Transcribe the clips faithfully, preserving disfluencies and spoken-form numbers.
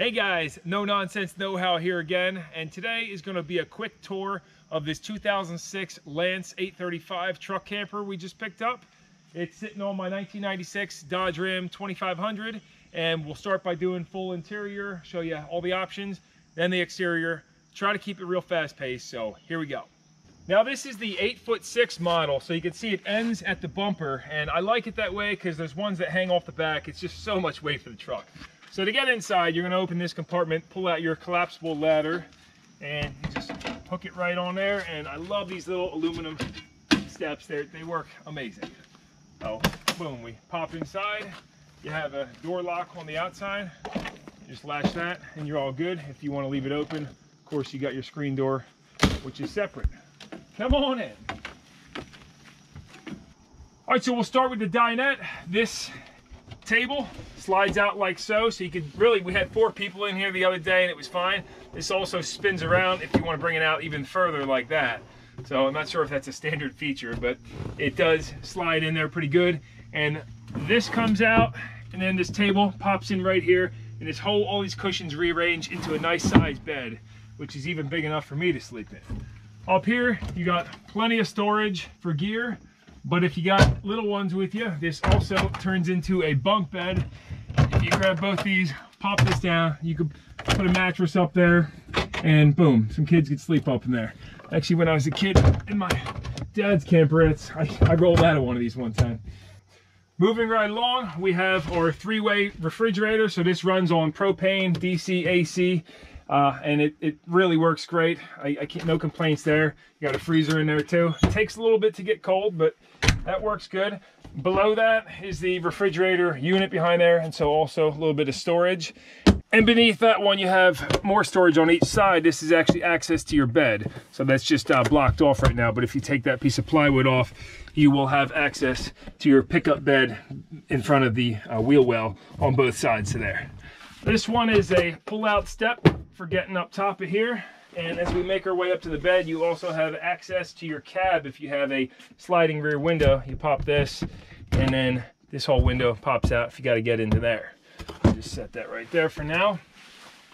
Hey guys, No Nonsense Know-How here again, and today is going to be a quick tour of this two thousand six Lance eight thirty-five truck camper we just picked up. It's sitting on my nineteen ninety-six Dodge Ram twenty-five hundred, and we'll start by doing full interior, show you all the options, then the exterior. Try to keep it real fast-paced, so here we go. Now this is the eight foot six model, so you can see it ends at the bumper, and I like it that way because there's ones that hang off the back. It's just so much weight for the truck. So to get inside, you're going to open this compartment, pull out your collapsible ladder, and you just hook it right on there. And I love these little aluminum steps there. They work amazing. So boom, we pop inside. You have a door lock on the outside. You just latch that, and you're all good. If you want to leave it open, of course, you got your screen door, which is separate. Come on in. All right, so we'll start with the dinette. This table slides out like so, so you could really, we had four people in here the other day and it was fine. This also spins around if you want to bring it out even further like that. So I'm not sure if that's a standard feature, but it does slide in there pretty good. And this comes out, and then this table pops in right here, and this whole, all these cushions rearrange into a nice size bed, which is even big enough for me to sleep in. Up here, you got plenty of storage for gear. But if you got little ones with you, this also turns into a bunk bed. If you grab both these, pop this down, you could put a mattress up there, and boom, some kids could sleep up in there. Actually, when I was a kid in my dad's camperettes, I, I rolled out of one of these one time. Moving right along, we have our three-way refrigerator. So this runs on propane, D C, A C, uh, and it, it really works great. I, I can't, no complaints there. You got a freezer in there too. It takes a little bit to get cold, but that works good. Below that is the refrigerator unit behind there, and so also a little bit of storage. And beneath that one, you have more storage on each side. This is actually access to your bed, so that's just uh, blocked off right now. But if you take that piece of plywood off, you will have access to your pickup bed in front of the uh, wheel well on both sides to there. This one is a pull-out step for getting up top of here. And as we make our way up to the bed, you also have access to your cab. If you have a sliding rear window, you pop this, and then this whole window pops out if you got to get into there. Just set that right there for now.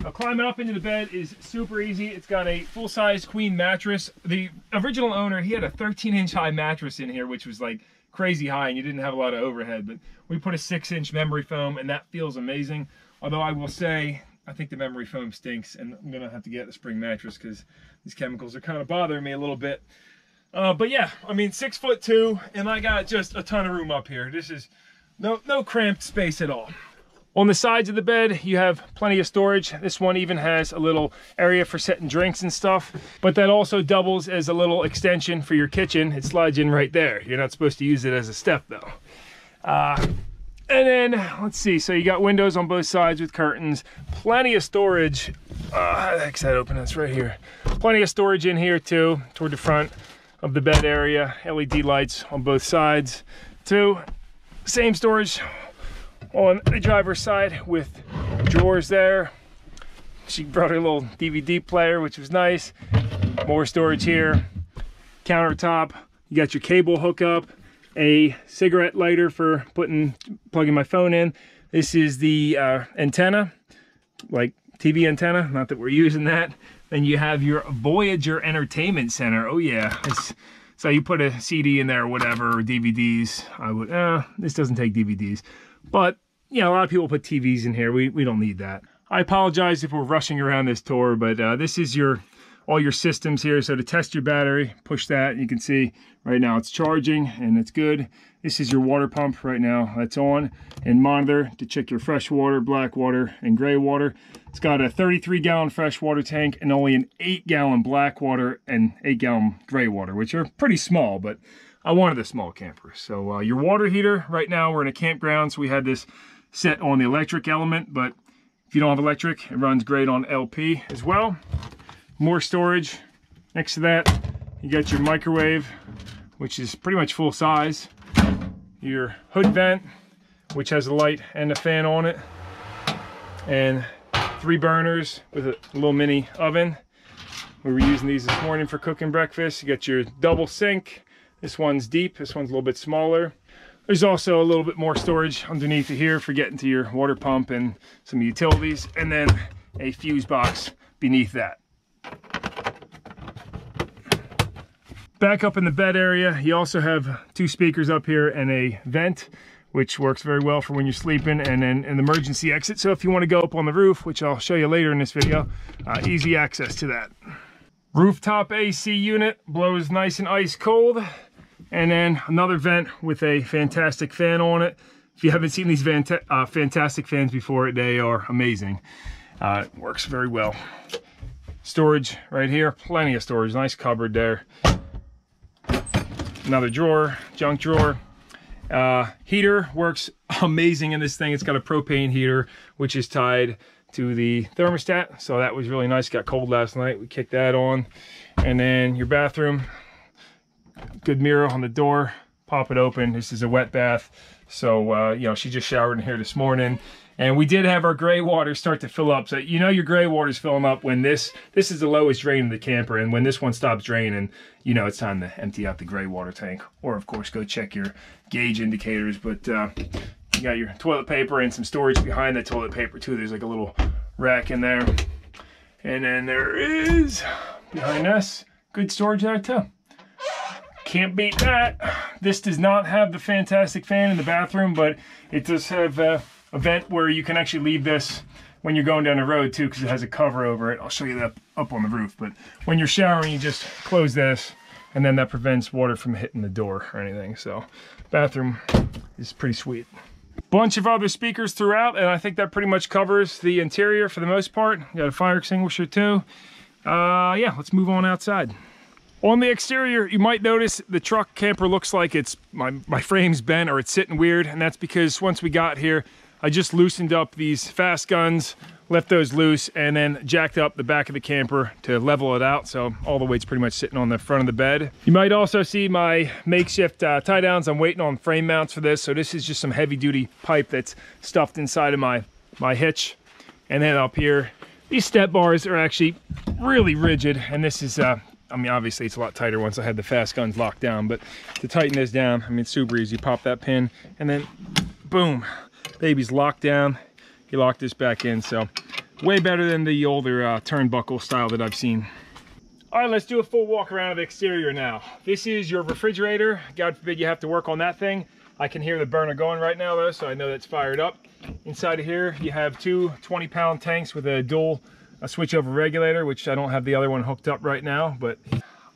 Now climbing up into the bed is super easy. It's got a full-size queen mattress. The original owner, he had a thirteen inch high mattress in here, which was like crazy high, and you didn't have a lot of overhead, but we put a six inch memory foam, and that feels amazing. Although I will say, I think the memory foam stinks, and I'm gonna have to get the spring mattress because these chemicals are kind of bothering me a little bit. Uh, but yeah, I mean, six foot two, and I got just a ton of room up here. This is no, no cramped space at all. On the sides of the bed, you have plenty of storage. This one even has a little area for setting drinks and stuff, but that also doubles as a little extension for your kitchen. It slides in right there. You're not supposed to use it as a step though. Uh, And then, let's see, so you got windows on both sides with curtains, plenty of storage. Uh, how the heck's that open? That's right here. Plenty of storage in here too, toward the front of the bed area. L E D lights on both sides too. Same storage on the driver's side with drawers there. She brought her little D V D player, which was nice. More storage here. Countertop, you got your cable hookup. A cigarette lighter for putting plugging my phone in. This is the uh, antenna, like T V antenna, not that we're using that. Then you have your Voyager Entertainment Center. Oh yeah, it's, so you put a C D in there or whatever, or D V Ds. I would, uh, this doesn't take D V Ds, but you know, a lot of people put T Vs in here. We, we don't need that. I apologize if we're rushing around this tour, but uh, this is your all your systems here. So to test your battery, push that. You can see right now it's charging and it's good. This is your water pump right now, that's on. And monitor to check your fresh water, black water, and gray water. It's got a thirty-three gallon fresh water tank and only an eight gallon black water and eight gallon gray water, which are pretty small, but I wanted a small camper. So uh, your water heater, right now we're in a campground, so we had this set on the electric element, but if you don't have electric, it runs great on L P as well. More storage. Next to that, you got your microwave, which is pretty much full size. Your hood vent, which has a light and a fan on it. And three burners with a little mini oven. We were using these this morning for cooking breakfast. You got your double sink. This one's deep, this one's a little bit smaller. There's also a little bit more storage underneath of here for getting to your water pump and some utilities, and then a fuse box beneath that. Back up in the bed area, you also have two speakers up here and a vent, which works very well for when you're sleeping, and then an emergency exit. So if you want to go up on the roof, which I'll show you later in this video, uh, easy access to that. Rooftop A C unit blows nice and ice cold. And then another vent with a fantastic fan on it. If you haven't seen these fanta uh, fantastic fans before, they are amazing. Uh, it works very well. Storage right here, plenty of storage, nice cupboard there. Another drawer, junk drawer. Uh, heater works amazing in this thing. It's got a propane heater, which is tied to the thermostat. So that was really nice. Got cold last night. We kicked that on. And then your bathroom. Good mirror on the door, pop it open. This is a wet bath, so uh, you know, she just showered in here this morning, and we did have our gray water start to fill up. So you know your gray water is filling up when this this is the lowest drain in the camper, and when this one stops draining, you know it's time to empty out the gray water tank, or of course go check your gauge indicators. But uh, you got your toilet paper and some storage behind the toilet paper too. There's like a little rack in there, and then there is behind us good storage there too. Can't beat that. This does not have the fantastic fan in the bathroom, but it does have a, a vent where you can actually leave this when you're going down the road too, because it has a cover over it. I'll show you that up on the roof. But when you're showering, you just close this, and then that prevents water from hitting the door or anything. So bathroom is pretty sweet. Bunch of other speakers throughout, and I think that pretty much covers the interior for the most part. You got a fire extinguisher too. Uh, yeah, let's move on outside. On the exterior, you might notice the truck camper looks like it's, my, my frame's bent or it's sitting weird, and that's because once we got here, I just loosened up these fast guns, left those loose, and then jacked up the back of the camper to level it out, so all the weight's pretty much sitting on the front of the bed. You might also see my makeshift uh, tie downs. I'm waiting on frame mounts for this, so this is just some heavy duty pipe that's stuffed inside of my, my hitch. And then up here, these step bars are actually really rigid, and this is, uh, I mean, obviously it's a lot tighter once I had the fast guns locked down, but to tighten this down, I mean, it's super easy. Pop that pin, and then boom, baby's locked down. You lock this back in, so way better than the older uh, turnbuckle style that I've seen. All right, let's do a full walk around of the exterior now. This is your refrigerator. God forbid you have to work on that thing. I can hear the burner going right now, though, so I know that's fired up. Inside of here, you have two twenty pound tanks with a dual a switchover regulator, which I don't have the other one hooked up right now, but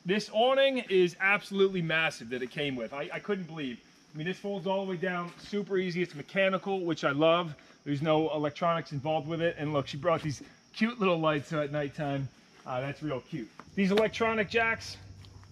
this awning is absolutely massive that it came with. I, I couldn't believe. I mean, this folds all the way down, super easy. It's mechanical, which I love. There's no electronics involved with it. And look, she brought these cute little lights at nighttime. Uh, that's real cute. These electronic jacks,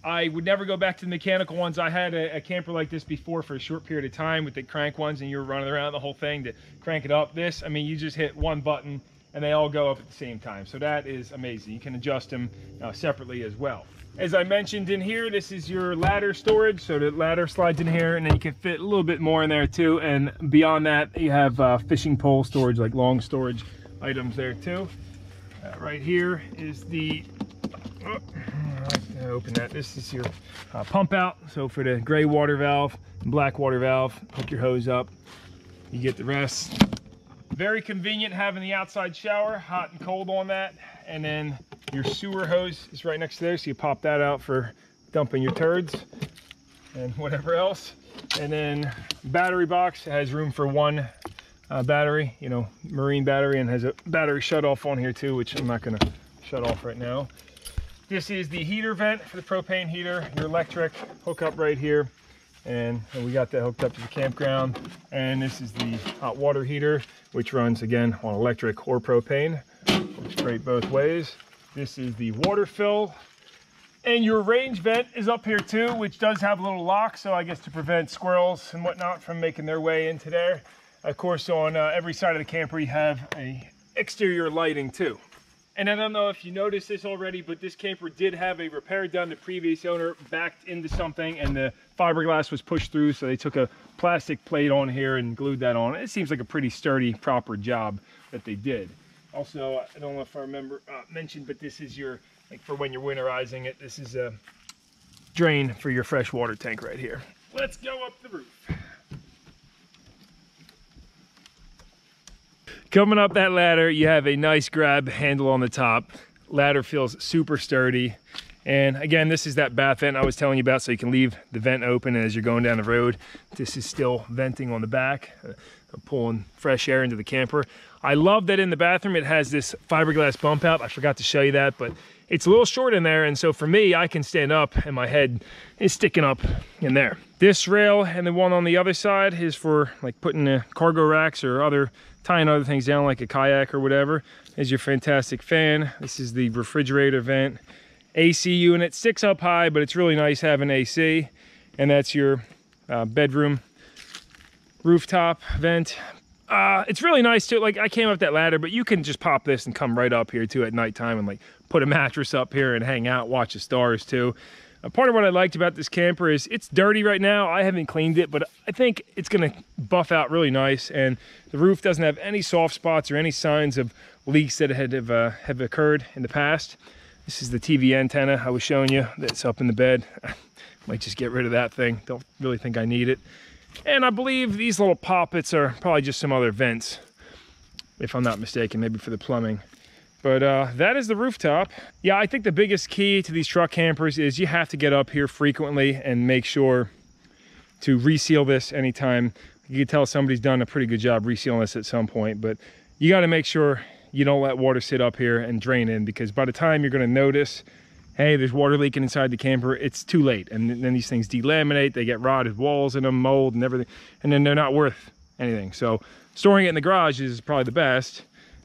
I would never go back to the mechanical ones. I had a, a camper like this before for a short period of time with the crank ones, and you were running around the whole thing to crank it up. This, I mean, you just hit one button and they all go up at the same time. So that is amazing. You can adjust them uh, separately as well. As I mentioned in here, this is your ladder storage. So the ladder slides in here, and then you can fit a little bit more in there too. And beyond that, you have uh, fishing pole storage, like long storage items there too. Uh, right here is the, oh, I open that. This is your uh, pump out. So for the gray water valve and black water valve, hook your hose up, you get the rest. Very convenient having the outside shower, hot and cold on that. And then your sewer hose is right next to there, so you pop that out for dumping your turds and whatever else. And then battery box has room for one uh, battery, you know, marine battery, and has a battery shut off on here too, which I'm not gonna shut off right now. This is the heater vent for the propane heater, your electric hookup right here. And we got that hooked up to the campground. And this is the hot water heater, which runs again on electric or propane. Works great both ways. This is the water fill, and your range vent is up here too, which does have a little lock, so I guess to prevent squirrels and whatnot from making their way into there. Of course, on uh, every side of the camper you have a exterior lighting too. And I don't know if you noticed this already, but this camper did have a repair done. The previous owner backed into something and the fiberglass was pushed through, so they took a plastic plate on here and glued that on. It seems like a pretty sturdy, proper job that they did. Also, I don't know if I remember uh, mentioned, but this is your, like for when you're winterizing it, this is a drain for your fresh water tank right here. Let's go up the roof. Coming up that ladder, you have a nice grab handle on the top. Ladder feels super sturdy. And again, this is that back vent I was telling you about, so you can leave the vent open as you're going down the road. This is still venting on the back, uh, pulling fresh air into the camper. I love that in the bathroom it has this fiberglass bump out. I forgot to show you that, but it's a little short in there, and so for me, I can stand up and my head is sticking up in there. This rail and the one on the other side is for like putting uh, cargo racks or other, tying other things down like a kayak or whatever. Is your Fantastic Fan. This is the refrigerator vent. A C unit, sticks up high, but it's really nice having A C. And that's your uh, bedroom rooftop vent. Uh, it's really nice too, like I came up that ladder, but you can just pop this and come right up here too at nighttime and like put a mattress up here and hang out, watch the stars too. Uh, part of what I liked about this camper is it's dirty right now. I haven't cleaned it, but I think it's gonna buff out really nice, and the roof doesn't have any soft spots or any signs of leaks that had, have, uh, have occurred in the past. This is the T V antenna I was showing you that's up in the bed. I might just get rid of that thing. Don't really think I need it. And I believe these little poppets are probably just some other vents, if I'm not mistaken, maybe for the plumbing. But uh, that is the rooftop. Yeah, I think the biggest key to these truck campers is you have to get up here frequently and make sure to reseal this anytime. You can tell somebody's done a pretty good job resealing this at some point, but you got to make sure you don't let water sit up here and drain in, because by the time you're going to notice, hey, there's water leaking inside the camper, it's too late. And then these things delaminate, they get rotted walls in them, mold and everything, and then they're not worth anything. So storing it in the garage is probably the best,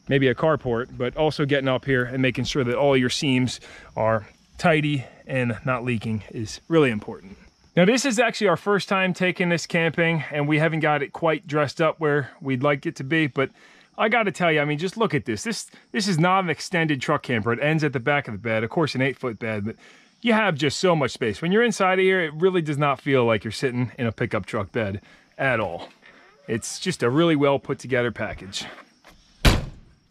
maybe a carport, but also getting up here and making sure that all your seams are tidy and not leaking is really important. Now, this is actually our first time taking this camping, and we haven't got it quite dressed up where we'd like it to be, but I gotta tell you, I mean, just look at this. This this is not an extended truck camper. It ends at the back of the bed, of course an eight foot bed, but you have just so much space. When you're inside of here, it really does not feel like you're sitting in a pickup truck bed at all. It's just a really well put together package.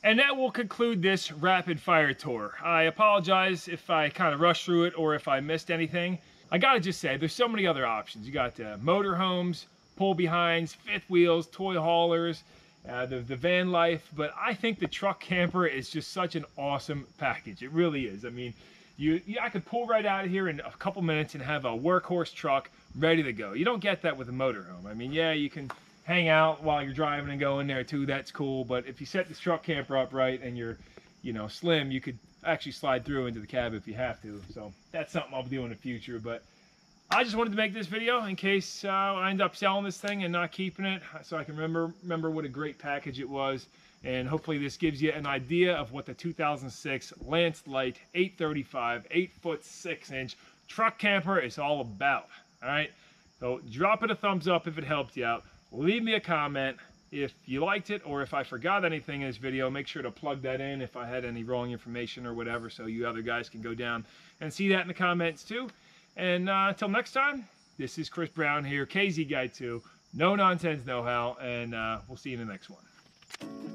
And that will conclude this rapid fire tour. I apologize if I kind of rushed through it or if I missed anything. I gotta just say, there's so many other options. You got uh, motorhomes, pull behinds, fifth wheels, toy haulers, Uh, the, the van life, but I think the truck camper is just such an awesome package. It really is. I mean, you, you I could pull right out of here in a couple minutes and have a workhorse truck ready to go. You don't get that with a motorhome. I mean, yeah, you can hang out while you're driving and go in there too. That's cool. But if you set this truck camper up right and you're, you know, slim, you could actually slide through into the cab if you have to. So that's something I'll do in the future. But I just wanted to make this video in case uh, I end up selling this thing and not keeping it, so I can remember remember what a great package it was. And hopefully this gives you an idea of what the two thousand six Lance Lite eight thirty-five eight foot six inch truck camper is all about. All right, so drop it a thumbs up if it helped you out. Leave me a comment if you liked it, or if I forgot anything in this video, make sure to plug that in if I had any wrong information or whatever, so you other guys can go down and see that in the comments too. And uh, until next time, this is Chris Brown here, K Z Guy two, No Nonsense Know How, and uh, we'll see you in the next one.